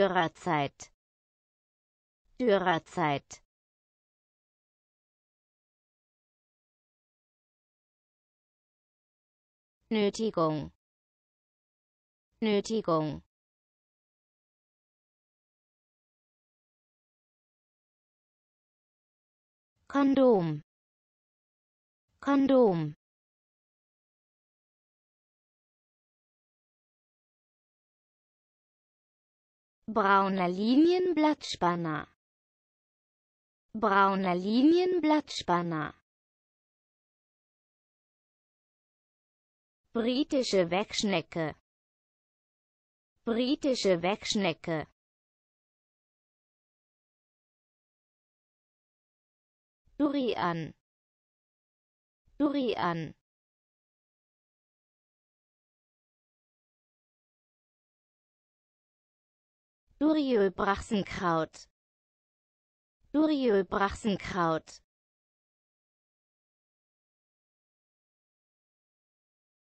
Dürerzeit. Dürerzeit. Nötigung. Nötigung. Kondom. Kondom. Brauner Linienblattspanner. Brauner Linienblattspanner. Britische Wegschnecke. Britische Wegschnecke. Durian. Durian. Duriölbrachsenkraut. Duriölbrachsenkraut.